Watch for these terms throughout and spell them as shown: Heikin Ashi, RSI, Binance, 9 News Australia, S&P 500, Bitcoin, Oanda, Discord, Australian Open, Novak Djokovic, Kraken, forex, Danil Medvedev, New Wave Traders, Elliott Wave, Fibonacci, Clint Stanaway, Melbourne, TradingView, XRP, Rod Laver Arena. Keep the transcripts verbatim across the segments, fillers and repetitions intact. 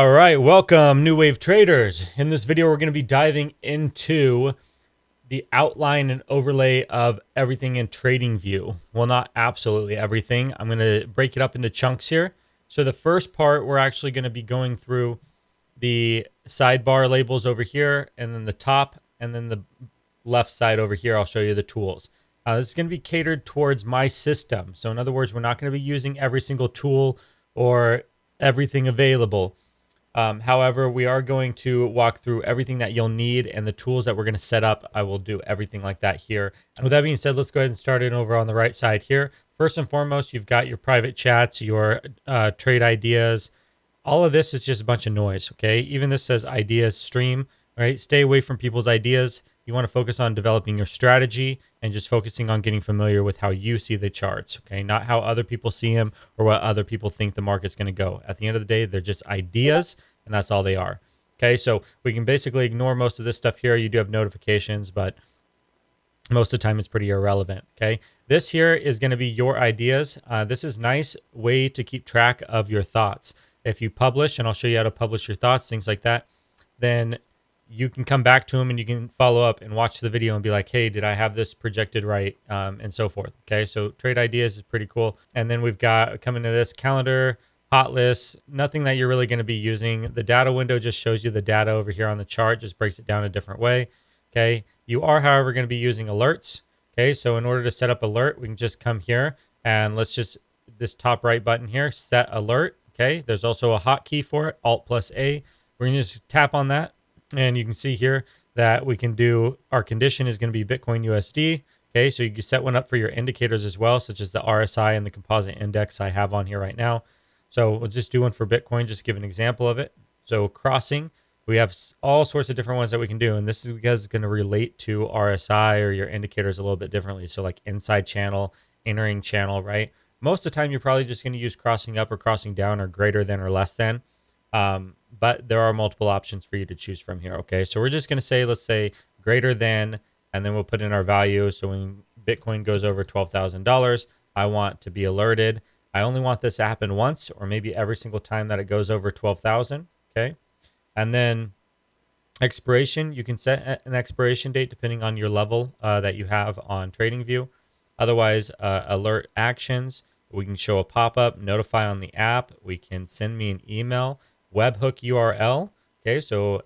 All right, welcome New Wave Traders. In this video, we're going to be diving into the outline and overlay of everything in TradingView. Well, not absolutely everything. I'm going to break it up into chunks here. So the first part, we're actually going to be going through the sidebar labels over here, and then the top, and then the left side over here. I'll show you the tools. Uh, this is going to be catered towards my system. So in other words, we're not going to be using every single tool or everything available. Um, however, we are going to walk through everything that you'll need and the tools that we're going to set up. I will do everything like that here. And with that being said, let's go ahead and start it over on the right side here. First and foremost, you've got your private chats, your uh, trade ideas. All of this is just a bunch of noise, okay? Even this says ideas stream, right? Stay away from people's ideas. You want to focus on developing your strategy and just focusing on getting familiar with how you see the charts, okay? Not how other people see them or what other people think the market's going to go. At the end of the day, they're just ideas, and that's all they are, okay? So we can basically ignore most of this stuff here. You do have notifications, but most of the time it's pretty irrelevant, okay? This here is going to be your ideas. Uh, this is a nice way to keep track of your thoughts. If you publish, and I'll show you how to publish your thoughts, things like that, then you can come back to them and you can follow up and watch the video and be like, hey, did I have this projected right? Um, and so forth. Okay, so trade ideas is pretty cool. And then we've got coming to this calendar, hot lists, nothing that you're really going to be using. The data window just shows you the data over here on the chart, just breaks it down a different way. Okay, you are, however, going to be using alerts. Okay, so in order to set up alert, we can just come here and let's just, this top right button here, set alert. Okay, there's also a hotkey for it, Alt plus A. We're going to just tap on that. And you can see here that we can do, our condition is going to be Bitcoin U S D. Okay, so you can set one up for your indicators as well, such as the R S I and the composite index I have on here right now. So we'll just do one for Bitcoin, just give an example of it. So crossing, we have all sorts of different ones that we can do. And this is because it's going to relate to R S I or your indicators a little bit differently. So like inside channel, entering channel, right? Most of the time, you're probably just going to use crossing up or crossing down or greater than or less than. Um, but there are multiple options for you to choose from here. Okay. So we're just going to say, let's say greater than, and then we'll put in our value. So when Bitcoin goes over twelve thousand dollars, I want to be alerted. I only want this to happen once, or maybe every single time that it goes over twelve thousand. Okay. And then expiration, you can set an expiration date depending on your level, uh, that you have on TradingView. Otherwise, uh, alert actions, we can show a pop-up, notify on the app. We can send me an email. Webhook U R L. Okay, so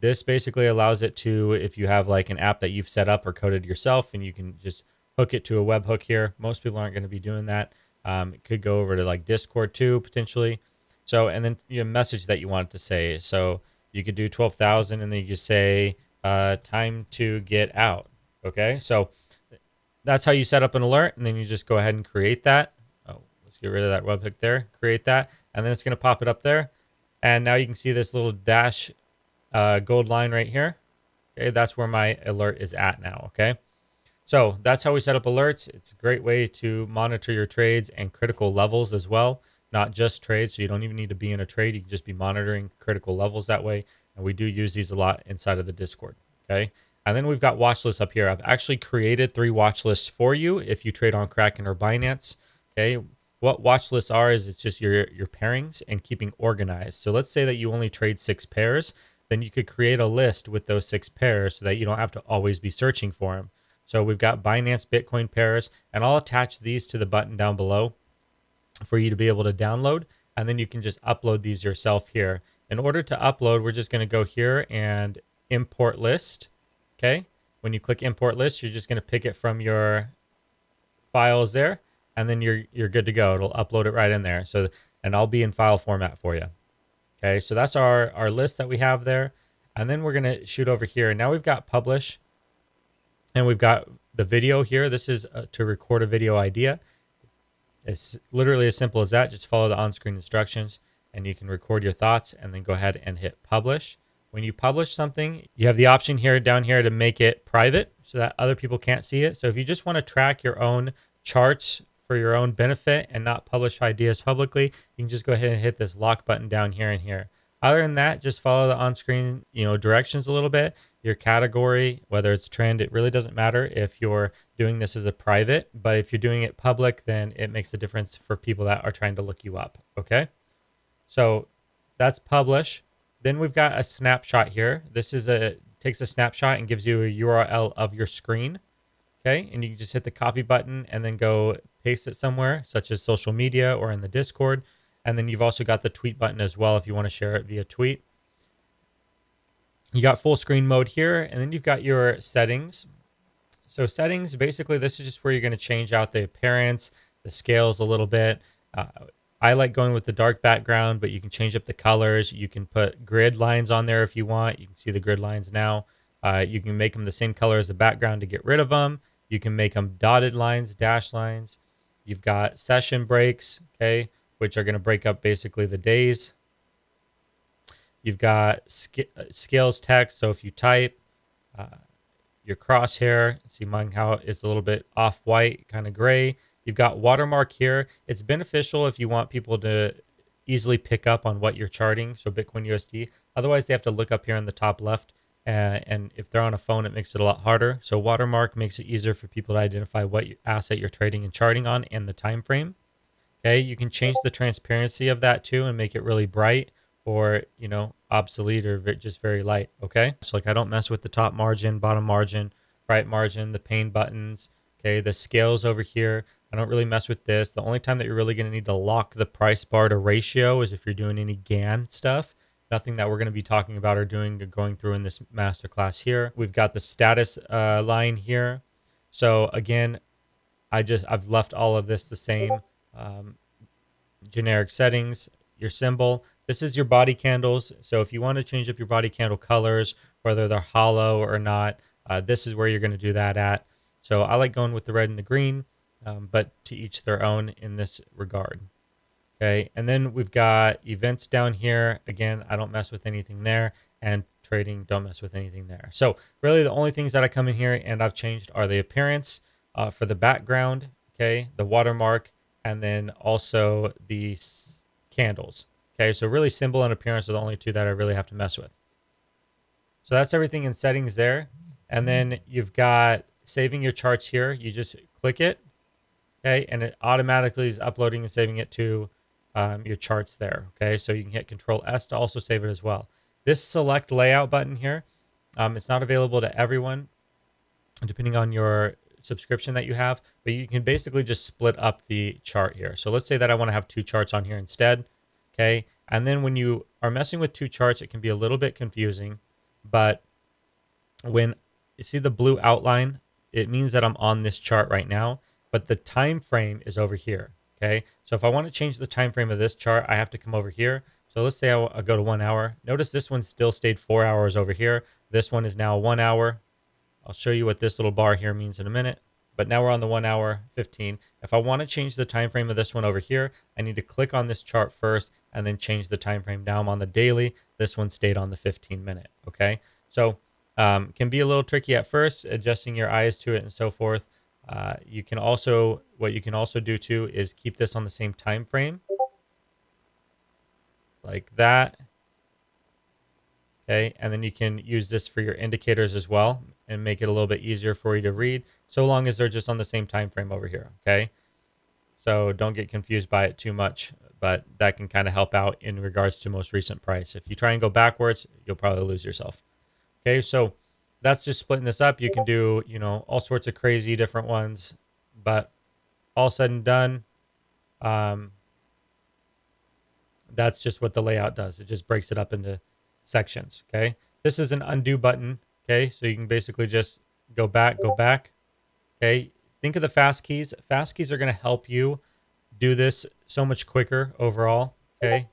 this basically allows it to, if you have like an app that you've set up or coded yourself, and you can just hook it to a webhook here. Most people aren't going to be doing that. Um, it could go over to like Discord too, potentially. So, and then your message that you want it to say. So you could do twelve thousand and then you say, uh, time to get out. Okay, so that's how you set up an alert. And then you just go ahead and create that. Oh, let's get rid of that webhook there, create that. And then it's going to pop it up there. And now you can see this little dash uh, gold line right here. Okay, that's where my alert is at now. Okay, so that's how we set up alerts. It's a great way to monitor your trades and critical levels as well, not just trades. So you don't even need to be in a trade. You can just be monitoring critical levels that way. And we do use these a lot inside of the Discord. Okay, and then we've got watch lists up here. I've actually created three watch lists for you if you trade on Kraken or Binance. Okay. What watch lists are is it's just your, your pairings and keeping organized. So let's say that you only trade six pairs, then you could create a list with those six pairs so that you don't have to always be searching for them. So we've got Binance Bitcoin pairs, and I'll attach these to the button down below for you to be able to download. And then you can just upload these yourself here. In order to upload, we're just going to go here and import list. Okay. When you click import list, you're just going to pick it from your files there. And then you're you're good to go. It'll upload it right in there. So, and I'll be in file format for you. Okay, so that's our, our list that we have there. And then we're gonna shoot over here. And now we've got publish, and we've got the video here. This is a, to record a video idea. It's literally as simple as that. Just follow the on-screen instructions and you can record your thoughts and then go ahead and hit publish. When you publish something, you have the option here down here to make it private so that other people can't see it. So if you just wanna track your own charts for your own benefit and not publish ideas publicly, you can just go ahead and hit this lock button down here and here. Other than that, just follow the on-screen, you know, directions a little bit. Your category, whether it's trend, it really doesn't matter if you're doing this as a private, but if you're doing it public, then it makes a difference for people that are trying to look you up. Okay, so That's publish. Then we've got a snapshot here. This is a takes a snapshot and gives you a U R L of your screen. Okay, and you can just hit the copy button and then go paste it somewhere, such as social media or in the Discord. And then you've also got the tweet button as well if you want to share it via tweet. You got full screen mode here, and then you've got your settings. So settings, basically this is just where you're going to change out the appearance, the scales a little bit. Uh, I like going with the dark background, but you can change up the colors. You can put grid lines on there if you want. You can see the grid lines now. Uh, you can make them the same color as the background to get rid of them. You can make them dotted lines, dash lines. You've got session breaks, okay, which are going to break up basically the days. You've got scales text, so if you type uh, your crosshair, see mine how it's a little bit off-white, kind of gray. You've got watermark here. It's beneficial if you want people to easily pick up on what you're charting, so Bitcoin U S D. Otherwise, they have to look up here in the top left, uh, and if they're on a phone, it makes it a lot harder. So watermark makes it easier for people to identify what asset you're trading and charting on and the time frame. Okay, you can change the transparency of that too and make it really bright, or, you know, obsolete, or just very light. Okay, so like I don't mess with the top margin, bottom margin, right margin, the pain buttons. Okay, the scales over here, I don't really mess with this. The only time that you're really going to need to lock the price bar to ratio is if you're doing any GAN stuff. Nothing that we're going to be talking about or doing or going through in this masterclass here. We've got the status uh, line here. So again, I just I've left all of this the same. Um, generic settings, your symbol. This is your body candles. So if you want to change up your body candle colors, whether they're hollow or not, uh, this is where you're going to do that at. So I like going with the red and the green, um, but to each their own in this regard. Okay, and then we've got events down here. Again, I don't mess with anything there, and trading, don't mess with anything there. So really the only things that I come in here and I've changed are the appearance uh, for the background, okay, the watermark, and then also the candles. Okay, so really symbol and appearance are the only two that I really have to mess with. So that's everything in settings there. And then you've got saving your charts here. You just click it, okay, and it automatically is uploading and saving it to um, your charts there. Okay, so you can hit Control S to also save it as well. This select layout button here, um, it's not available to everyone depending on your subscription that you have, but you can basically just split up the chart here. So let's say that I want to have two charts on here instead. Okay, and then when you are messing with two charts, it can be a little bit confusing, but when you see the blue outline, it means that I'm on this chart right now, but the time frame is over here. Okay, so if I want to change the time frame of this chart, I have to come over here. So let's say I go to one hour. Notice this one still stayed four hours over here. This one is now one hour. I'll show you what this little bar here means in a minute, but now we're on the one hour fifteen. If I want to change the time frame of this one over here, I need to click on this chart first and then change the time frame. Now I'm on the daily. This one stayed on the fifteen minute. Okay, so um, can be a little tricky at first, adjusting your eyes to it and so forth. Uh, you can also what you can also do too is keep this on the same time frame, like that. Okay, and then you can use this for your indicators as well and make it a little bit easier for you to read, so long as they're just on the same time frame over here. Okay, so don't get confused by it too much, but that can kind of help out in regards to most recent price. If you try and go backwards, you'll probably lose yourself. Okay, so that's just splitting this up. You can do, you know, all sorts of crazy different ones, but all said and done, um, that's just what the layout does. It just breaks it up into sections. Okay, this is an undo button. Okay, so you can basically just go back, go back. Okay, think of the fast keys. Fast keys are going to help you do this so much quicker overall. Okay,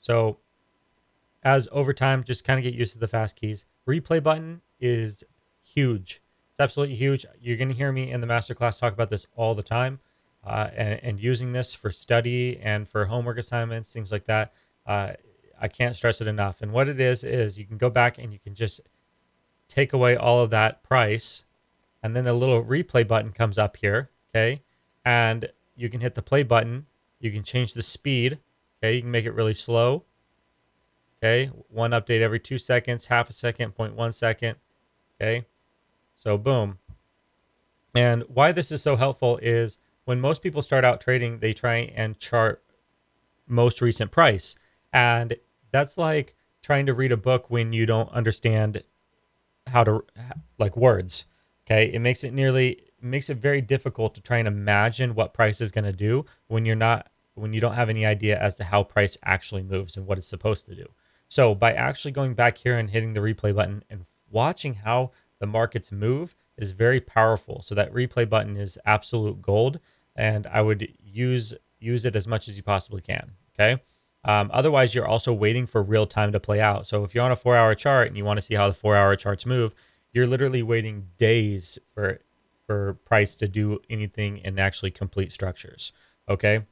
so as over time, just kind of get used to the fast keys. Replay button is huge. It's absolutely huge. You're going to hear me in the masterclass talk about this all the time, uh, and, and using this for study and for homework assignments, things like that. Uh, I can't stress it enough. And what it is, is you can go back and you can just take away all of that price. And then the little replay button comes up here. Okay, and you can hit the play button. You can change the speed. Okay, you can make it really slow. Okay, one update every two seconds, half a second, zero point one second. Okay, so boom. And why this is so helpful is when most people start out trading, they try and chart most recent price. And that's like trying to read a book when you don't understand how to, like, words. Okay. It makes it nearly, makes it very difficult to try and imagine what price is going to do when you're not, when you don't have any idea as to how price actually moves and what it's supposed to do. So by actually going back here and hitting the replay button and watching how the markets move is very powerful. So that replay button is absolute gold, and I would use, use it as much as you possibly can. Okay. Um, otherwise, you're also waiting for real time to play out. So if you're on a four hour chart and you want to see how the four hour charts move, you're literally waiting days for, for price to do anything and actually complete structures. Okay.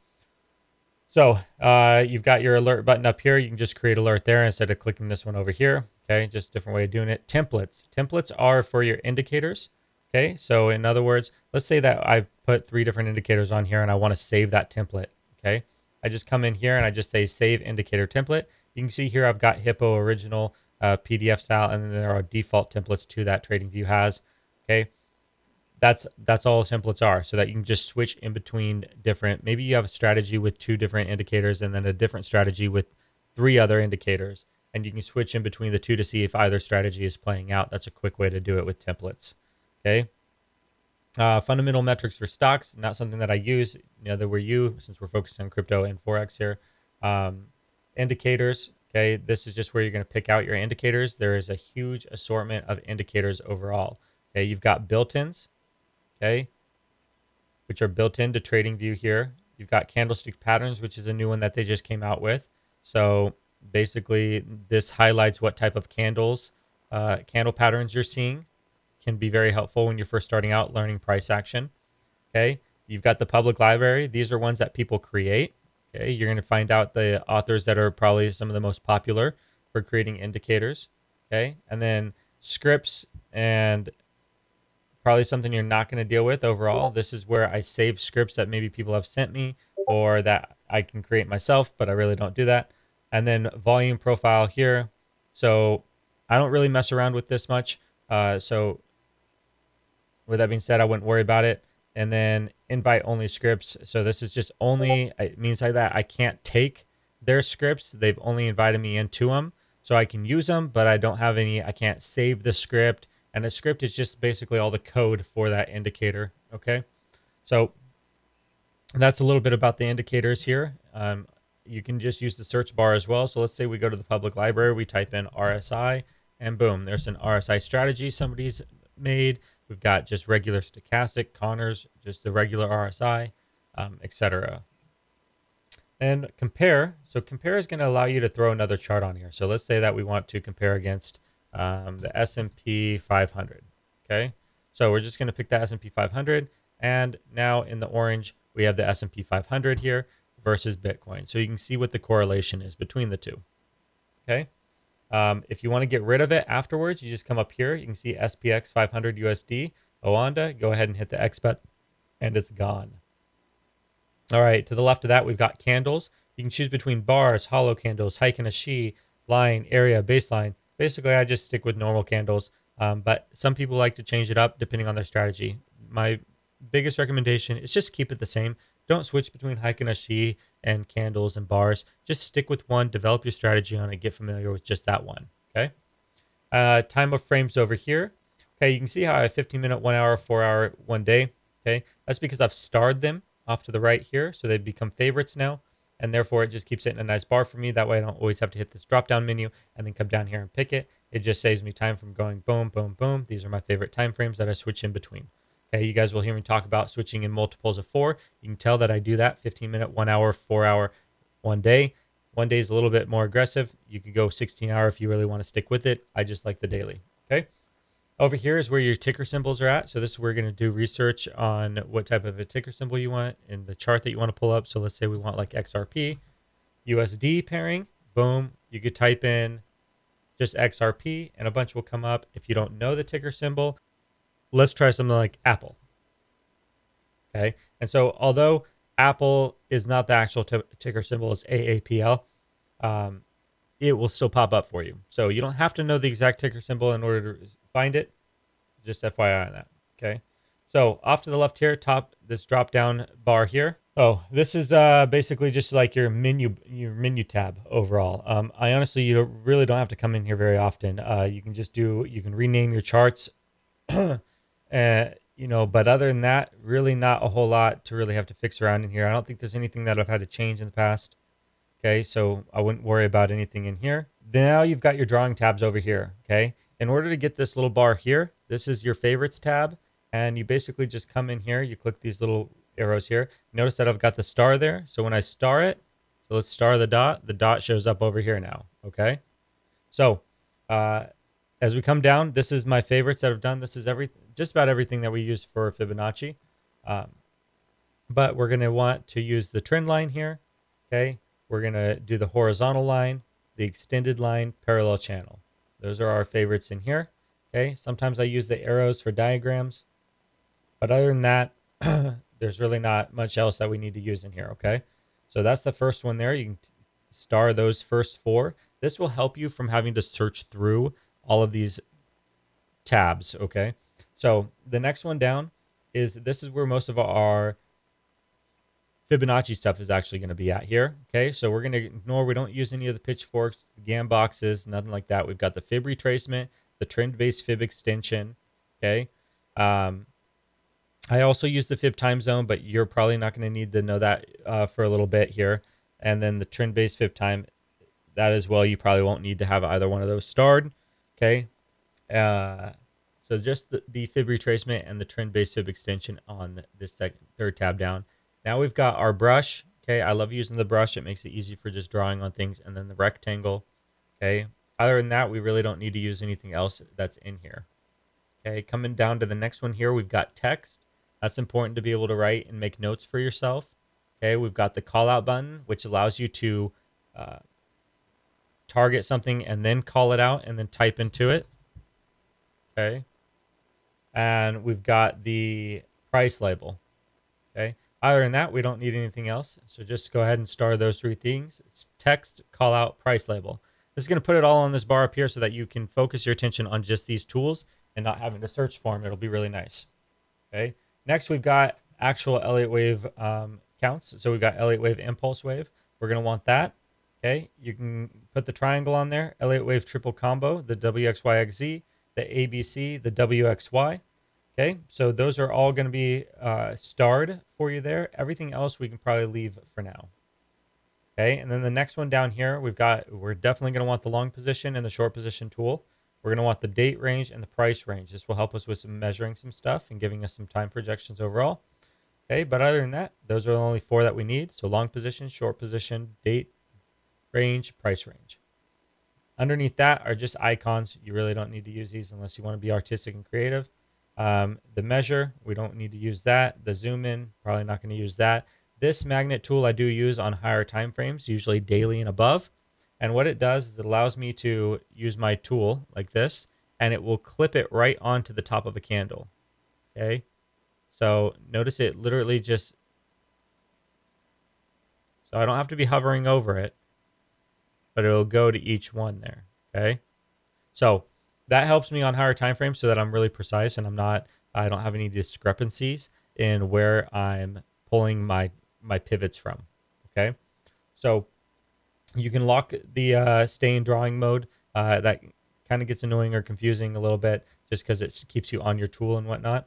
So uh, you've got your alert button up here. You can just create alert there instead of clicking this one over here. Okay. Just a different way of doing it. Templates. Templates are for your indicators. Okay. So in other words, let's say that I've put three different indicators on here and I want to save that template. Okay. I just come in here and I just say save indicator template. You can see here I've got Hippo original uh, P D F style, and then there are default templates too that TradingView has. Okay, that's that's all templates are, so that you can just switch in between different. Maybe you have a strategy with two different indicators and then a different strategy with three other indicators, and you can switch in between the two to see if either strategy is playing out. That's a quick way to do it with templates. Okay. Uh, fundamental metrics for stocks, not something that I use, neither were you, since we're focused on crypto and Forex here. Um, indicators, okay, this is just where you're going to pick out your indicators. There is a huge assortment of indicators overall. Okay, you've got built-ins, okay, which are built into TradingView here. You've got candlestick patterns, which is a new one that they just came out with. So basically, this highlights what type of candles, uh, candle patterns you're seeing. Can be very helpful when you're first starting out learning price action. Okay, you've got the public library. These are ones that people create. Okay, you're going to find out the authors that are probably some of the most popular for creating indicators. Okay, and then scripts, and probably something you're not going to deal with overall. This is where I save scripts that maybe people have sent me or that I can create myself, but I really don't do that. And then volume profile here. So I don't really mess around with this much. Uh, so with that being said, I wouldn't worry about it. And then invite only scripts. So this is just only, it means like that I can't take their scripts. They've only invited me into them, so I can use them, but I don't have any, I can't save the script. And the script is just basically all the code for that indicator. Okay. So that's a little bit about the indicators here. Um, you can just use the search bar as well. So let's say we go to the public library, we type in R S I, and boom, there's an R S I strategy somebody's made. We've got just regular stochastic, Connors, just the regular R S I, um, et cetera. And compare. So compare is going to allow you to throw another chart on here. So let's say that we want to compare against um, the S and P five hundred. Okay. So we're just going to pick that S and P five hundred. And now in the orange, we have the S and P five hundred here versus Bitcoin. So you can see what the correlation is between the two. Okay. Um, if you want to get rid of it afterwards, you just come up here. You can see S P X five hundred U S D, Oanda. Go ahead and hit the X button, and it's gone. All right, to the left of that, we've got candles. You can choose between bars, hollow candles, Heikin Ashi, line, area, baseline. Basically, I just stick with normal candles, um, but some people like to change it up depending on their strategy. My biggest recommendation is just keep it the same. Don't switch between Heikin Ashi and candles and bars. Just stick with one, develop your strategy on it, get familiar with just that one, okay? Uh, time of frames over here. Okay, you can see how I have fifteen minute, one hour, four hour, one day, okay? That's because I've starred them off to the right here, so they've become favorites now, and therefore it just keeps it in a nice bar for me. That way I don't always have to hit this drop-down menu and then come down here and pick it. It just saves me time from going boom, boom, boom. These are my favorite time frames that I switch in between. Okay, you guys will hear me talk about switching in multiples of four. You can tell that I do that fifteen minute, one hour, four hour, one day. One day is a little bit more aggressive. You could go sixteen hour if you really want to stick with it. I just like the daily. Okay, over here is where your ticker symbols are at. So this is where we're going to do research on what type of a ticker symbol you want in the chart that you want to pull up. So let's say we want like X R P, U S D pairing. Boom, you could type in just X R P and a bunch will come up. If you don't know the ticker symbol, let's try something like Apple. Okay. And so although Apple is not the actual ticker symbol, it's A A P L, um, it will still pop up for you. So you don't have to know the exact ticker symbol in order to find it. Just F Y I on that. Okay. So off to the left here, top this drop down bar here, Oh, this is uh, basically just like your menu, your menu tab overall. Um, I honestly, you don't, really don't have to come in here very often. Uh, you can just do, you can rename your charts, uh, you know, but other than that, really not a whole lot to really have to fix around in here. I don't think there's anything that I've had to change in the past. Okay, so I wouldn't worry about anything in here. Now you've got your drawing tabs over here. Okay, in order to get this little bar here, this is your favorites tab. And you basically just come in here, you click these little arrows here. Notice that I've got the star there. So when I star it, so let's star the dot, the dot shows up over here now. Okay. So uh, as we come down, this is my favorites that I've done. This is every, just about everything that we use for Fibonacci. Um, but we're going to want to use the trend line here. Okay. We're going to do the horizontal line, the extended line, parallel channel. Those are our favorites in here. Okay. Sometimes I use the arrows for diagrams. But other than that, there's really not much else that we need to use in here, okay? So that's the first one there. You can star those first four. This will help you from having to search through all of these tabs, okay? So the next one down is, this is where most of our Fibonacci stuff is actually going to be at here, okay? So we're going to ignore, we don't use any of the pitchforks, the G A M boxes, nothing like that. We've got the Fib retracement, the trend-based Fib extension, okay? Um... I also use the Fib time zone, but you're probably not going to need to know that uh, for a little bit here. And then the trend-based Fib time, that as well, you probably won't need to have either one of those starred. Okay. Uh, so just the, the Fib retracement and the trend-based Fib extension on this second, third tab down. Now we've got our brush. Okay. I love using the brush. It makes it easy for just drawing on things. And then the rectangle. Okay. Other than that, we really don't need to use anything else that's in here. Okay. Coming down to the next one here, we've got text. That's important to be able to write and make notes for yourself. Okay, we've got the call out button, which allows you to uh, target something and then call it out and then type into it. Okay, and we've got the price label. Okay, other than that, we don't need anything else. So just go ahead and star those three things. It's text, call out, price label. This is going to put it all on this bar up here so that you can focus your attention on just these tools and not having to search for them. It'll be really nice. Okay. Next, we've got actual Elliott Wave um, counts. So we've got Elliott Wave, Impulse Wave. We're going to want that. Okay, you can put the triangle on there. Elliott Wave triple combo, the W X Y X Z, the A B C, the W X Y. Okay, so those are all going to be uh, starred for you there. Everything else we can probably leave for now. Okay, and then the next one down here, we've got, we're definitely going to want the long position and the short position tool. We're going to want the date range and the price range. This will help us with some measuring some stuff and giving us some time projections overall. Okay, but other than that, those are the only four that we need. So long position, short position, date range, price range. Underneath that are just icons. You really don't need to use these unless you want to be artistic and creative. Um, the measure, we don't need to use that. The zoom in, probably not going to use that. This magnet tool I do use on higher time frames, usually daily and above. And what it does is it allows me to use my tool like this, and it will clip it right onto the top of a candle. Okay. So notice it literally just, so I don't have to be hovering over it, but it'll go to each one there. Okay. So that helps me on higher time frames so that I'm really precise and I'm not, I don't have any discrepancies in where I'm pulling my, my pivots from. Okay. So you can lock the uh, stay in drawing mode. Uh, that kind of gets annoying or confusing a little bit just because it keeps you on your tool and whatnot.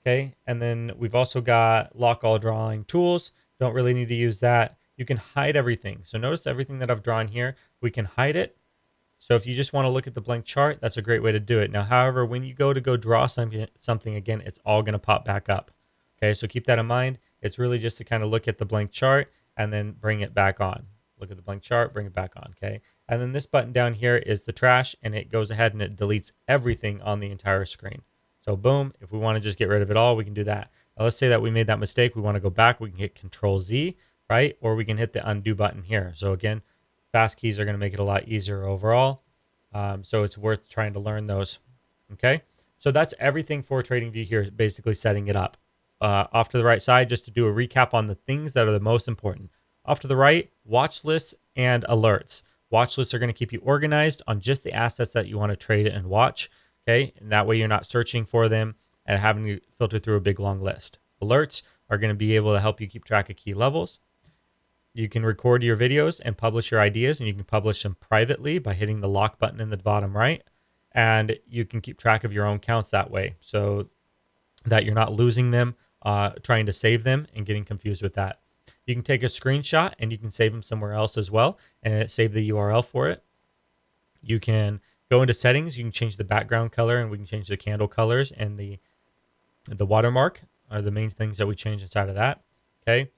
Okay. And then we've also got lock all drawing tools. Don't really need to use that. You can hide everything. So notice everything that I've drawn here, we can hide it. So if you just want to look at the blank chart, that's a great way to do it. Now, however, when you go to go draw something, something again, it's all going to pop back up. Okay. So keep that in mind. It's really just to kind of look at the blank chart and then bring it back on. Look at the blank chart, bring it back on. Okay. And then this button down here is the trash, and it goes ahead and it deletes everything on the entire screen. So boom, if we want to just get rid of it all, we can do that. Now let's say that we made that mistake. We want to go back. We can hit control Z, right? Or we can hit the undo button here. So again, fast keys are going to make it a lot easier overall. Um, so it's worth trying to learn those. Okay. So that's everything for TradingView here, basically setting it up. Uh, off to the right side, just to do a recap on the things that are the most important. Off to the right, watch lists and alerts. Watch lists are going to keep you organized on just the assets that you want to trade and watch. Okay. And that way you're not searching for them and having to filter through a big long list. Alerts are going to be able to help you keep track of key levels. You can record your videos and publish your ideas, and you can publish them privately by hitting the lock button in the bottom right. And you can keep track of your own counts that way so that you're not losing them, uh, trying to save them and getting confused with that. You can take a screenshot and you can save them somewhere else as well and save the U R L for it. You can go into settings. You can change the background color, and we can change the candle colors and the, the watermark are the main things that we change inside of that. Okay.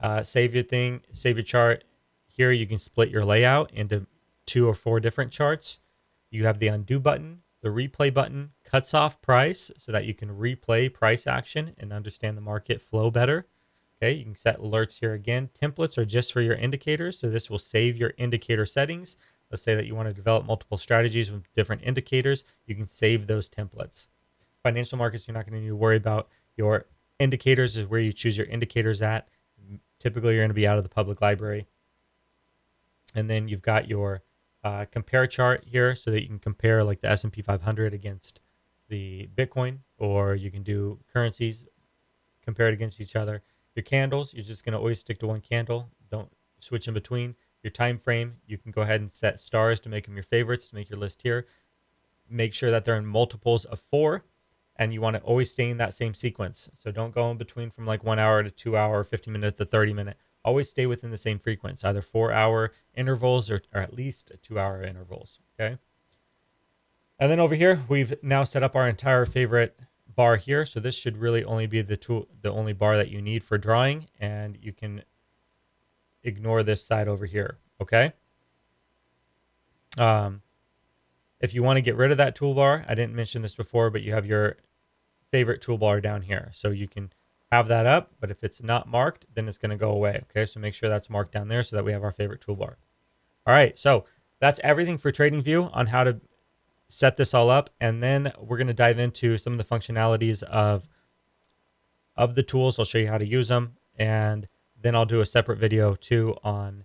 Uh, save your thing, save your chart. Here you can split your layout into two or four different charts. You have the undo button, the replay button, cuts off price so that you can replay price action and understand the market flow better. Okay, you can set alerts here again. Templates are just for your indicators, so this will save your indicator settings. Let's say that you want to develop multiple strategies with different indicators. You can save those templates. Financial markets, you're not going to need to worry about. Your indicators is where you choose your indicators at. Typically, you're going to be out of the public library. And then you've got your uh, compare chart here so that you can compare like the S and P five hundred against the Bitcoin, or you can do currencies, compare it against each other. Your candles, you're just going to always stick to one candle. Don't switch in between. Your time frame, you can go ahead and set stars to make them your favorites, to make your list here. Make sure that they're in multiples of four. And you want to always stay in that same sequence. So don't go in between from like one hour to two hour, fifteen minute to thirty minute. Always stay within the same frequency, either four hour intervals or, or at least two hour intervals. Okay. And then over here, we've now set up our entire favorite bar here. So this should really only be the tool, the only bar that you need for drawing, and you can ignore this side over here. Okay. Um, If you want to get rid of that toolbar, I didn't mention this before, but you have your favorite toolbar down here. So you can have that up, but if it's not marked, then it's going to go away. Okay, so make sure that's marked down there so that we have our favorite toolbar. All right, so that's everything for TradingView on how to set this all up. And then we're going to dive into some of the functionalities of, of the tools. I'll show you how to use them. And then I'll do a separate video too on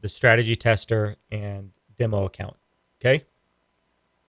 the strategy tester and demo account. Okay.